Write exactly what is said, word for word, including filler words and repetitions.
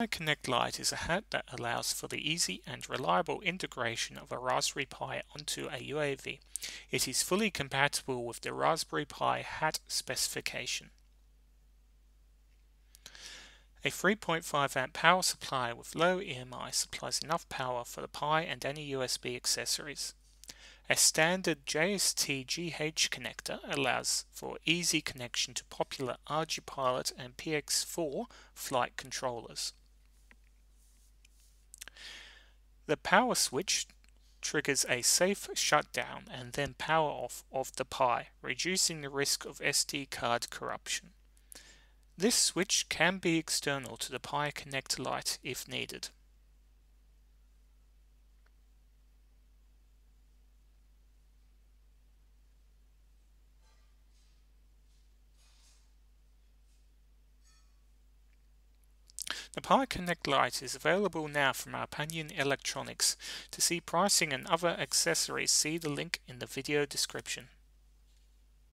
Pi-Connect Lite is a hat that allows for the easy and reliable integration of a Raspberry Pi onto a U A V. It is fully compatible with the Raspberry Pi hat specification. A three point five amp power supply with low E M I supplies enough power for the Pi and any U S B accessories. A standard J S T G H connector allows for easy connection to popular ArduPilot and P X four flight controllers. The power switch triggers a safe shutdown and then power off of the Pi, reducing the risk of S D card corruption. This switch can be external to the Pi-Connect Lite if needed. The Pi-Connect Lite is available now from Rpanion Electronics. To see pricing and other accessories, see the link in the video description.